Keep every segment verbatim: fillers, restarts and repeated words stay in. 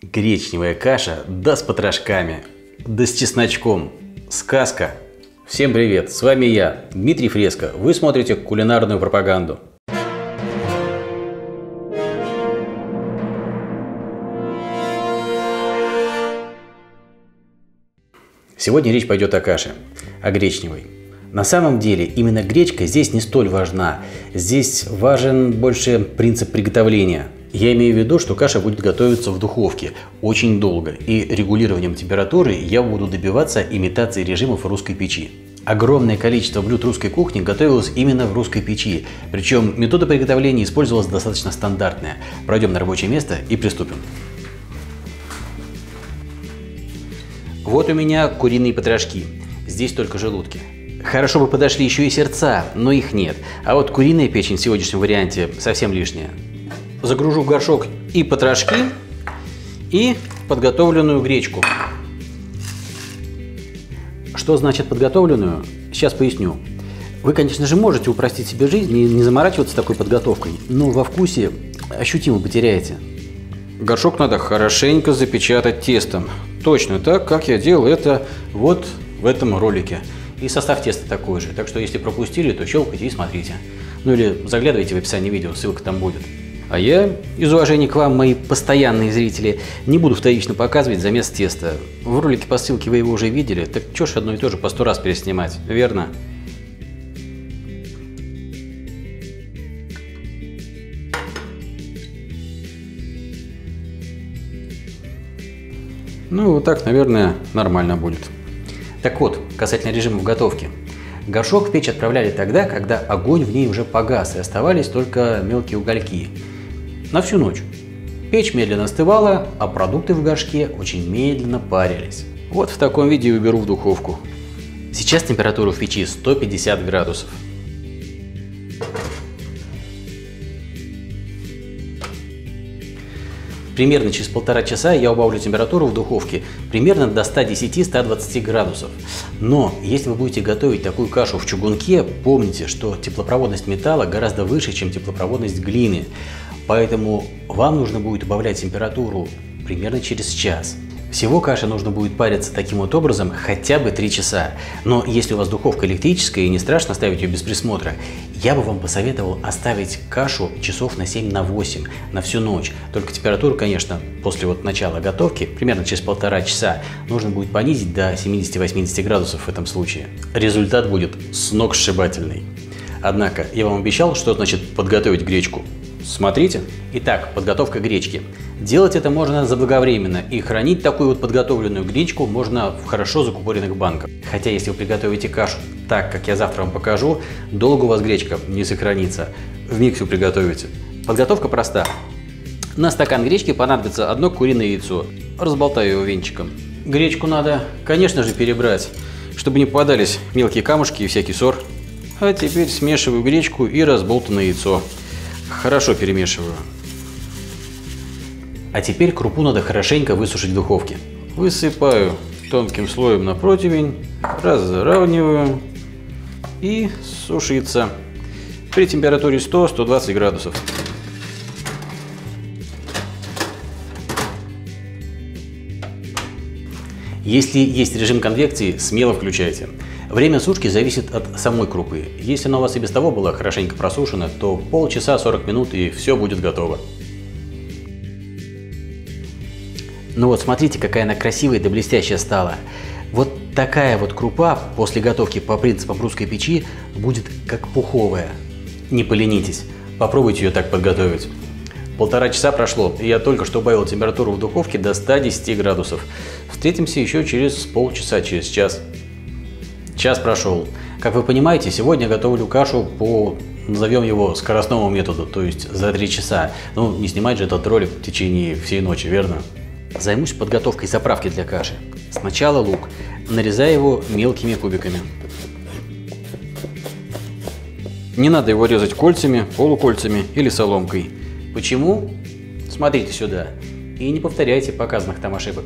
Гречневая каша, да с потрошками, да с чесночком. Сказка. Всем привет, с вами я, Дмитрий Фреско. Вы смотрите кулинарную пропаганду. Сегодня речь пойдет о каше, о гречневой. На самом деле именно гречка здесь не столь важна. Здесь важен больше принцип приготовления. Я имею в виду, что каша будет готовиться в духовке очень долго, и регулированием температуры я буду добиваться имитации режимов русской печи. Огромное количество блюд русской кухни готовилось именно в русской печи, причем метода приготовления использовалась достаточно стандартная. Пройдем на рабочее место и приступим. Вот у меня куриные потрошки, здесь только желудки. Хорошо бы подошли еще и сердца, но их нет, а вот куриная печень в сегодняшнем варианте совсем лишняя. Загружу в горшок и потрошки, и подготовленную гречку. Что значит подготовленную? Сейчас поясню. Вы, конечно же, можете упростить себе жизнь и не заморачиваться такой подготовкой, но во вкусе ощутимо потеряете. Горшок надо хорошенько запечатать тестом. Точно так, как я делал это вот в этом ролике. И состав теста такой же. Так что, если пропустили, то щелкайте и смотрите. Ну или заглядывайте в описание видео, ссылка там будет. А я, из уважения к вам, мои постоянные зрители, не буду вторично показывать замес теста. В ролике по ссылке вы его уже видели, так чё ж одно и то же по сто раз переснимать, верно? Ну, вот так, наверное, нормально будет. Так вот, касательно режимов готовки. Горшок в печь отправляли тогда, когда огонь в ней уже погас, и оставались только мелкие угольки. На всю ночь. Печь медленно остывала, а продукты в горшке очень медленно парились. Вот в таком виде я беру в духовку. Сейчас температура в печи сто пятьдесят градусов. Примерно через полтора часа я убавлю температуру в духовке примерно до ста десяти — ста двадцати градусов. Но если вы будете готовить такую кашу в чугунке, помните, что теплопроводность металла гораздо выше, чем теплопроводность глины. Поэтому вам нужно будет убавлять температуру примерно через час. Всего каша нужно будет париться таким вот образом хотя бы три часа. Но если у вас духовка электрическая и не страшно ставить ее без присмотра, я бы вам посоветовал оставить кашу часов на семь — на восемь, на всю ночь. Только температуру, конечно, после вот начала готовки, примерно через полтора часа, нужно будет понизить до семидесяти — восьмидесяти градусов в этом случае. Результат будет сногсшибательный. Однако, я вам обещал, что значит подготовить гречку. Смотрите. Итак, подготовка гречки. Делать это можно заблаговременно, и хранить такую вот подготовленную гречку можно в хорошо закупоренных банках. Хотя, если вы приготовите кашу так, как я завтра вам покажу, долго у вас гречка не сохранится. Вмиг все приготовите. Подготовка проста. На стакан гречки понадобится одно куриное яйцо. Разболтаю его венчиком. Гречку надо, конечно же, перебрать, чтобы не попадались мелкие камушки и всякий сор. А теперь смешиваю гречку и разболтанное яйцо. Хорошо перемешиваю. А теперь крупу надо хорошенько высушить в духовке. Высыпаю тонким слоем на противень, разравниваю и сушится при температуре сто — сто двадцать градусов. Если есть режим конвекции, смело включайте. Время сушки зависит от самой крупы. Если она у вас и без того была хорошенько просушена, то полчаса, сорок минут, и все будет готово. Ну вот, смотрите, какая она красивая да блестящая стала. Вот такая вот крупа после готовки по принципам русской печи будет как пуховая. Не поленитесь, попробуйте ее так подготовить. Полтора часа прошло, и я только что убавил температуру в духовке до ста десяти градусов. Встретимся еще через полчаса, через час. Час прошел. Как вы понимаете, сегодня готовлю кашу по, назовем его, скоростному методу, то есть за три часа. Ну, не снимать же этот ролик в течение всей ночи, верно? Займусь подготовкой заправки для каши. Сначала лук. Нарезаю его мелкими кубиками. Не надо его резать кольцами, полукольцами или соломкой. Почему? Смотрите сюда и не повторяйте показанных там ошибок.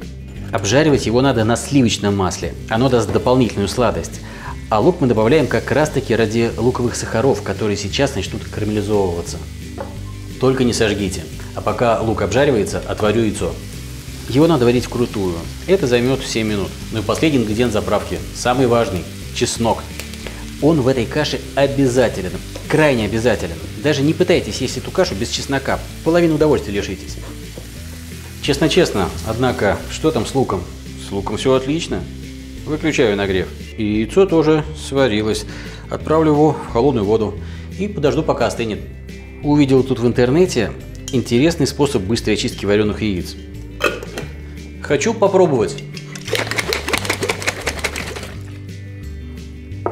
Обжаривать его надо на сливочном масле, оно даст дополнительную сладость. А лук мы добавляем как раз-таки ради луковых сахаров, которые сейчас начнут карамелизовываться. Только не сожгите, а пока лук обжаривается, отварю яйцо. Его надо варить вкрутую. Это займет семь минут. Ну и последний ингредиент заправки, самый важный – чеснок. Он в этой каше обязателен, крайне обязателен. Даже не пытайтесь есть эту кашу без чеснока, половину удовольствия лишитесь. Честно-честно, однако, что там с луком? С луком все отлично. Выключаю нагрев. И яйцо тоже сварилось. Отправлю его в холодную воду и подожду, пока остынет. Увидел тут в интернете интересный способ быстрой очистки вареных яиц. Хочу попробовать.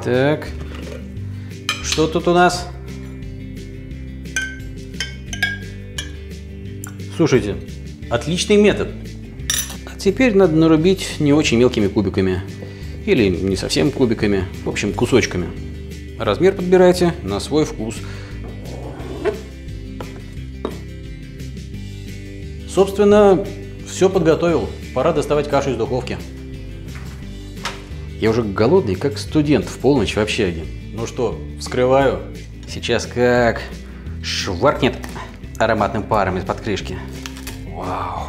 Так, что тут у нас? Слушайте, отличный метод. А теперь надо нарубить не очень мелкими кубиками. Или не совсем кубиками, в общем, кусочками. Размер подбирайте на свой вкус. Собственно, все подготовил. Пора доставать кашу из духовки. Я уже голодный, как студент в полночь в общаге. Ну что, вскрываю. Сейчас как шваркнет ароматным паром из-под крышки. Вау.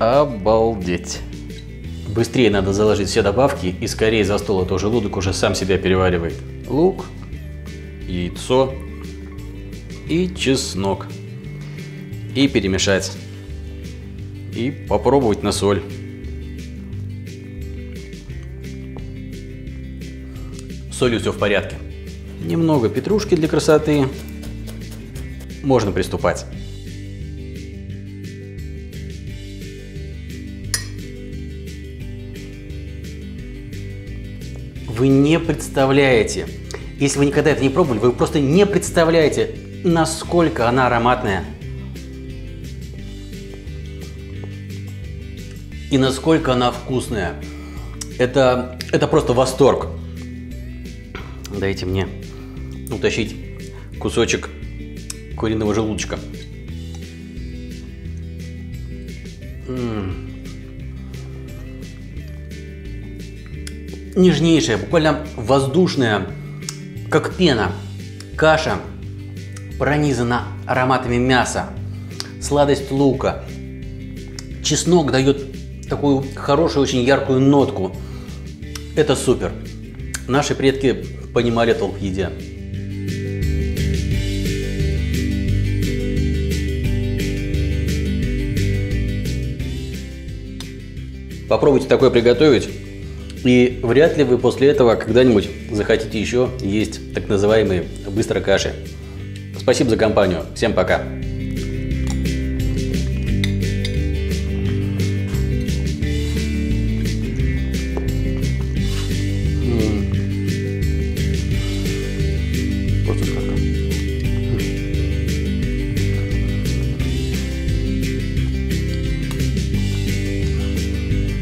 Обалдеть. Быстрее надо заложить все добавки и скорее за стол, а то желудок уже сам себя переваривает. Лук, яйцо и чеснок. И перемешать. И попробовать на соль. С солью все в порядке. Немного петрушки для красоты. Можно приступать. Вы не представляете, если вы никогда это не пробовали, вы просто не представляете, насколько она ароматная. И насколько она вкусная. Это, это просто восторг. Дайте мне утащить кусочек куриного желудочка. М-м-м. Нежнейшая, буквально воздушная, как пена, каша пронизана ароматами мяса, сладость лука. Чеснок дает такую хорошую, очень яркую нотку. Это супер. Наши предки понимали толк в еде. Попробуйте такое приготовить. И вряд ли вы после этого когда-нибудь захотите еще есть так называемые быстро каши. Спасибо за компанию. Всем пока.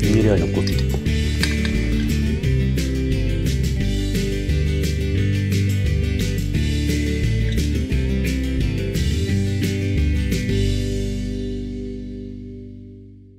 Нереально вкусно.